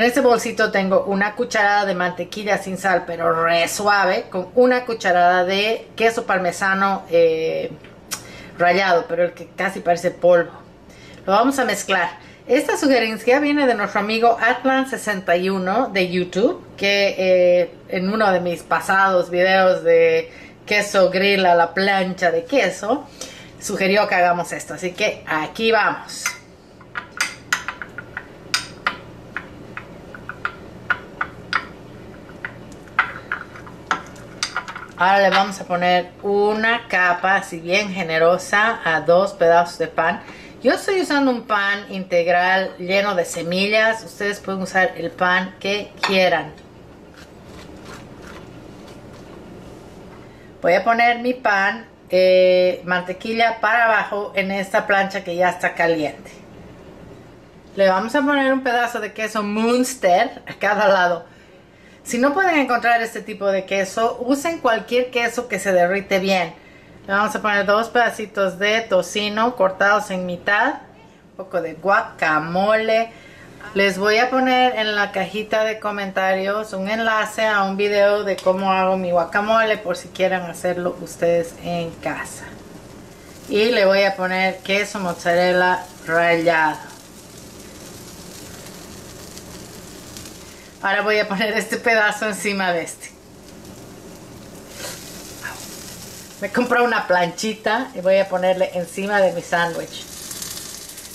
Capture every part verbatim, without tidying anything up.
En este bolsito tengo una cucharada de mantequilla sin sal, pero re suave, con una cucharada de queso parmesano eh, rallado, pero el que casi parece polvo. Lo vamos a mezclar. Esta sugerencia viene de nuestro amigo Atlan sesenta y uno de YouTube, que eh, en uno de mis pasados videos de queso grill a la plancha de queso, sugirió que hagamos esto. Así que aquí vamos. Ahora le vamos a poner una capa, así bien generosa, a dos pedazos de pan. Yo estoy usando un pan integral lleno de semillas. Ustedes pueden usar el pan que quieran. Voy a poner mi pan, eh, mantequilla para abajo en esta plancha que ya está caliente. Le vamos a poner un pedazo de queso Munster a cada lado. Si no pueden encontrar este tipo de queso, usen cualquier queso que se derrite bien. Le vamos a poner dos pedacitos de tocino cortados en mitad, un poco de guacamole. Les voy a poner en la cajita de comentarios un enlace a un video de cómo hago mi guacamole, por si quieren hacerlo ustedes en casa. Y le voy a poner queso mozzarella rallado. Ahora voy a poner este pedazo encima de este. Me compré una planchita y voy a ponerle encima de mi sándwich.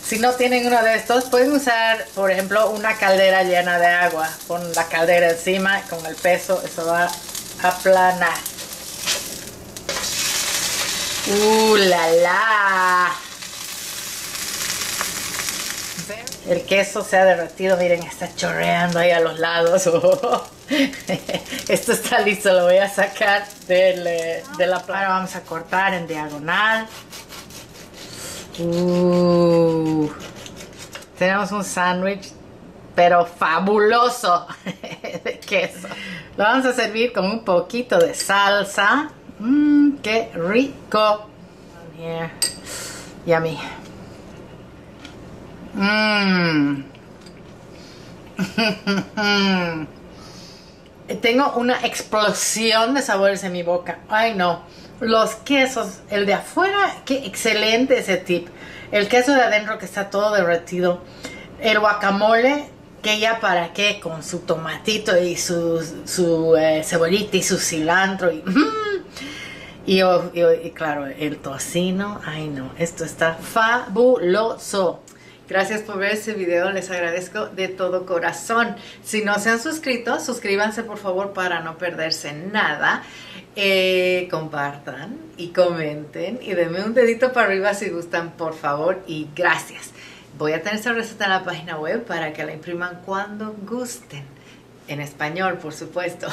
Si no tienen uno de estos, pueden usar, por ejemplo, una caldera llena de agua. Pon la caldera encima, con el peso, eso va a aplanar. ¡Uh, la, la! El queso se ha derretido, miren, está chorreando ahí a los lados. Oh. Esto está listo, lo voy a sacar del, de la plancha. Vamos a cortar en diagonal. Uh, tenemos un sándwich, pero fabuloso, de queso. Lo vamos a servir con un poquito de salsa. Mmm, qué rico. Yeah. Yummy. Mmm. Tengo una explosión de sabores en mi boca. Ay, no. Los quesos, el de afuera, qué excelente ese tip. El queso de adentro que está todo derretido. El guacamole, que ya para qué, con su tomatito y su, su eh, cebollita y su cilantro. Y, mm, y, y, y claro, el tocino. Ay, no, esto está fabuloso. Gracias por ver este video, les agradezco de todo corazón. Si no se han suscrito, suscríbanse por favor para no perderse nada. Eh, compartan y comenten y denme un dedito para arriba si gustan, por favor, y gracias. Voy a tener esta receta en la página web para que la impriman cuando gusten. En español, por supuesto.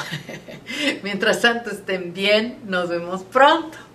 Mientras tanto, estén bien, nos vemos pronto.